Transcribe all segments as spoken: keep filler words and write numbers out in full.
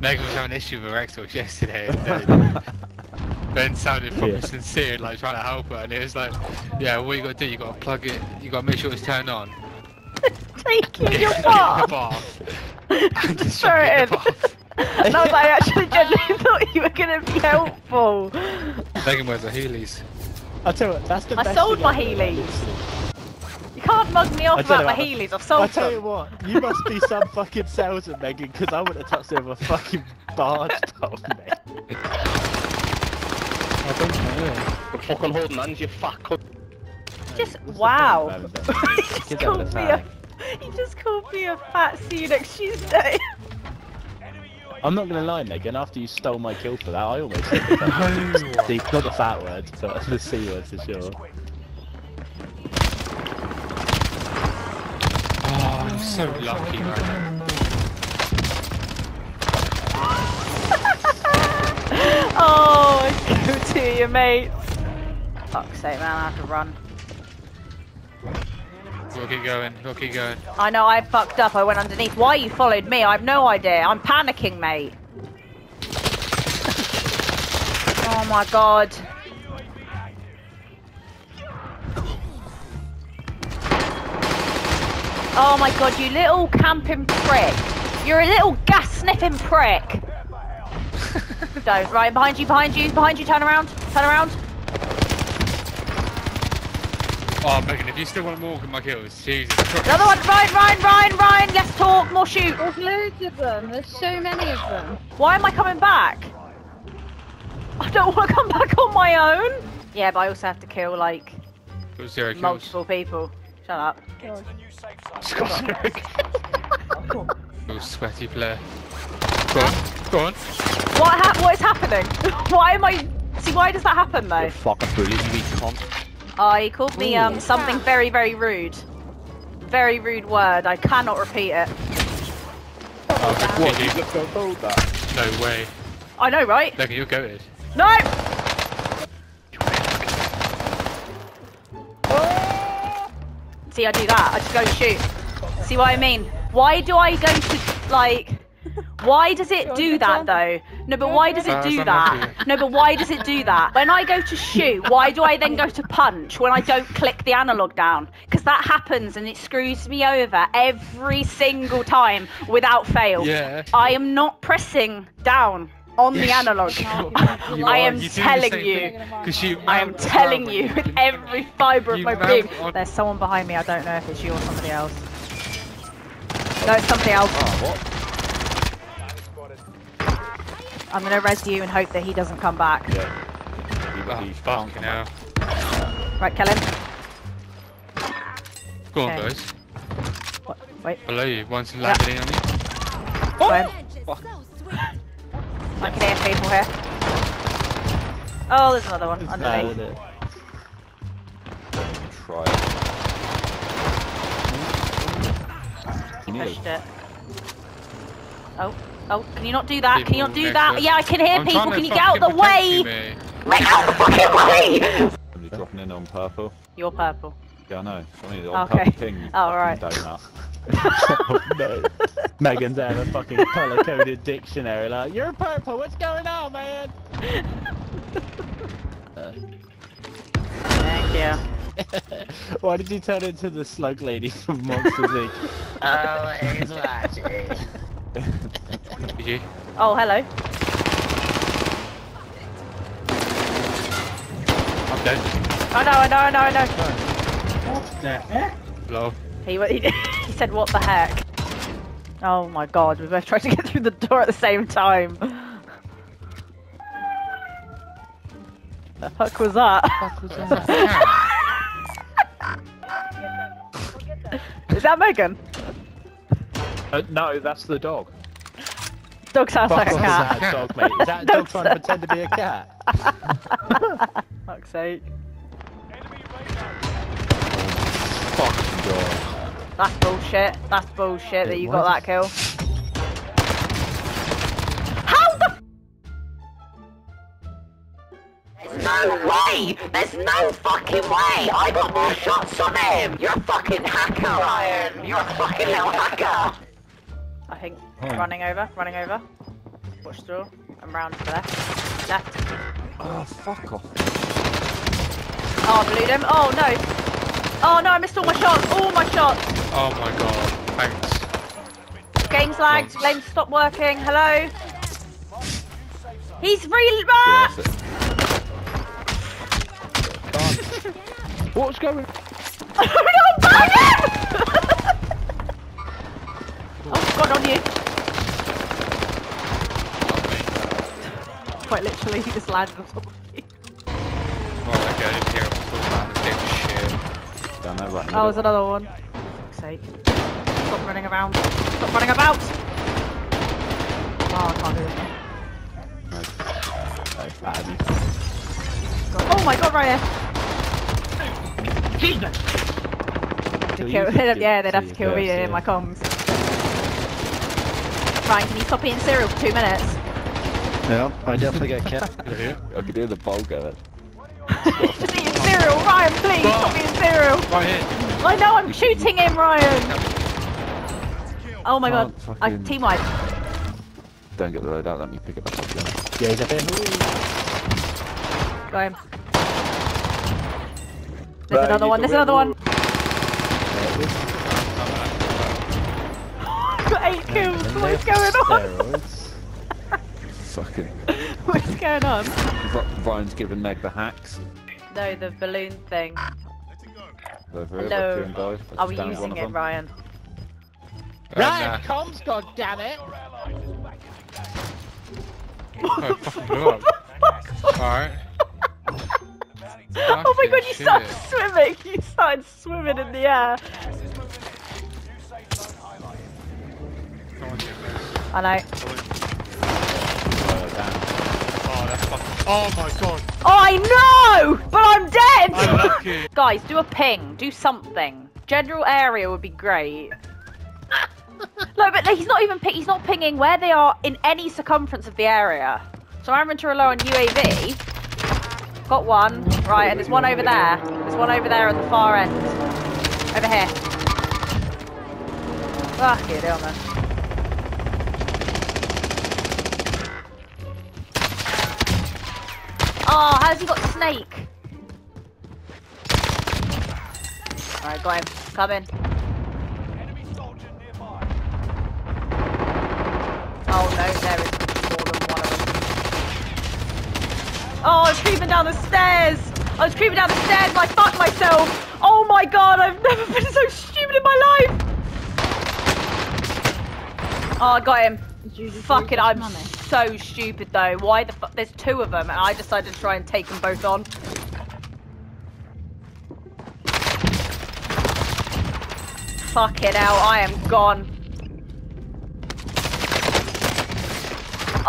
Megan was having an issue with her Xbox yesterday. Ben sounded proper yeah. sincere, like trying to help her, and it was like, yeah, what you gotta do, you gotta plug it, you gotta make sure it's turned on. Taking your bath! I'm just trying to bath. And I was like, I actually genuinely thought you were gonna be helpful. Megan wears her Heelys. I'll tell you what, that's the I best sold my Heelys! You can't mug me off about my Heelys, I've sold them! I tell you what, you must be some fucking salesman, Megan, because I wouldn't have touched over a fucking barge pole, mate. I don't know. The fucking holding hands, you fuck. Just, wow. he, just called me a, he just called me a fat, see you next Tuesday. I'm not gonna lie, Megan, after you stole my kill for that, I almost said that. See, not the fat word, but the C word for sure. Oh, I'm so lucky right now. Oh, I go to you, mate. Fuck's sake, man, I have to run. We'll keep going, we'll keep going. I know, I fucked up, I went underneath. Why you followed me? I have no idea. I'm panicking, mate. Oh my god. Oh my god, you little camping prick. You're a little gas-sniffing prick. Don't, right, behind you, behind you, behind you, turn around, turn around. Oh, Megan, if you still want to walk in my kills, Jesus Christ. Another one, Ryan, Ryan, Ryan, Ryan, let's talk, more shoot. There's loads of them, there's so many of them. Why am I coming back? I don't want to come back on my own. Yeah, but I also have to kill, like, zero multiple kills. people. Shut up. Get to the new safe zone. It's got zero kills. Oh, sweaty player. Go on, go on. What, ha what is happening? Why am I... See, why does that happen, though? You're fucking brilliant, you can't. Oh, he called me um, something very, very rude. Very rude word. I cannot repeat it. Oh, what? You look so bold, that. No way. I know, right? Look, you're goated. No! Oh! See, I do that. I just go and shoot. See what I mean? Why do I go to, like... Why does it do that though? No, but why does it do that? No, but why does it do that? When I go to shoot, why do I then go to punch when I don't click the analog down? Because that happens and it screws me over every single time without fail. Yeah. I am not pressing down on yes. the analog. You I am you telling you, you I am telling you with every fibre of my being. There's someone behind me, I don't know if it's you or somebody else. No, it's somebody else. Oh, what? I'm gonna res you and hope that he doesn't come back. Yeah. He, he oh, fucking hell. Right, kill him. Go on, okay. Guys. What? Wait. Below you, one's landing yeah. on you. Oh! Fuck. I can hear people here. Oh, there's another one underneath. No, try it. He pushed it. Oh. Oh, can you not do that? People can you not do that? Up. Yeah, I can hear I'm people. Can you get out the way? Get out the fucking way! I'm just dropping in on purple. You're purple. Yeah, I know. I need on okay. purple king. Oh, right. Oh, no. Megan's out of a fucking color-coded dictionary. Like, you're purple. What's going on, man? uh. Thank you. Why did you turn into the slug lady from Monster Incorporated? Oh, it's watching. Oh, hello. I'm dead. I know, I know, I know, I know. What the heck? Hello. He, he, he said, what the heck? Oh my god, we both tried to get through the door at the same time. The fuck was that? What the fuck was that? Is that Megan? Uh, no, that's the dog. Dog sounds like a cat. Is that dog, mate? Is that a dog trying to pretend to be a cat? Fuck's sake. Fucking dog. That's bullshit. That's bullshit it that you was. got that kill. How the There's no way! There's no fucking way! I got more shots on him! You're a fucking hacker, Ryan! You're a fucking little hacker! I think. Running over, running over. push through. I'm round to the left. Left. Oh, fuck off. Oh, I blew them. Oh, no. Oh, no, I missed all my shots. All my shots. Oh, my God. Thanks. Game's lagged. Lanes stopped working. Hello? He's real. Ah! Yeah, what's going on? Oh, no, oh, God, on you. Quite literally, he just landed on top of you. Oh, my God, it's here. Shit. Don't know what. Oh, there's another one. For fuck's sake. Stop running around. Stop running about! Oh, I can't do it. No. No, God. Oh, my God, right here. Jesus! Kill, yeah, they'd have to kill me in yeah. my comms. Ryan, can you copy in cereal for two minutes? Yeah, I definitely get kept. I could do the bulk of it. Just eating cereal, Ryan, please, oh. Copy in cereal! Right here. I know, I'm shooting him, Ryan! Oh my God, oh, I team wipe. Don't get the load out, let me pick it back up again. Yeah, he's up here. Got him. There's another one, there's another one! Got eight kills, what is going on? Fucking. What is going on? Ryan's giving Meg the hacks. No, the balloon thing. No. Are we using it, Ryan? Ryan, comms, goddammit! Oh, fuck. Alright. Oh my God, you shit. started swimming! You started swimming in the air! I know. Oh, that's fucking... oh my God! Oh, I know! But I'm dead! I'm lucky. Guys, do a ping. Do something. General area would be great. No, but he's not even ping he's not pinging where they are in any circumference of the area. So I'm into a low on U A V. Got one, right, and there's one over there. There's one over there at the far end. Over here. Fuck it, hell man. Oh, how's he got snake? Alright, got him. Come in. Oh no, there is. Oh, I was creeping down the stairs! I was creeping down the stairs and I fucked myself! Oh my God, I've never been so stupid in my life! Oh, I got him. Fuck it, I'm money? so stupid though. Why the fuck? There's two of them and I decided to try and take them both on. Fuck it out, I am gone.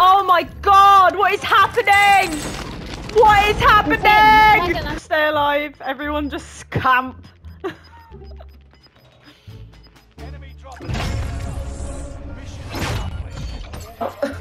Oh my God, what is happening? What is happening? Stay alive, everyone just camp. Enemy dropping. Mission accomplished.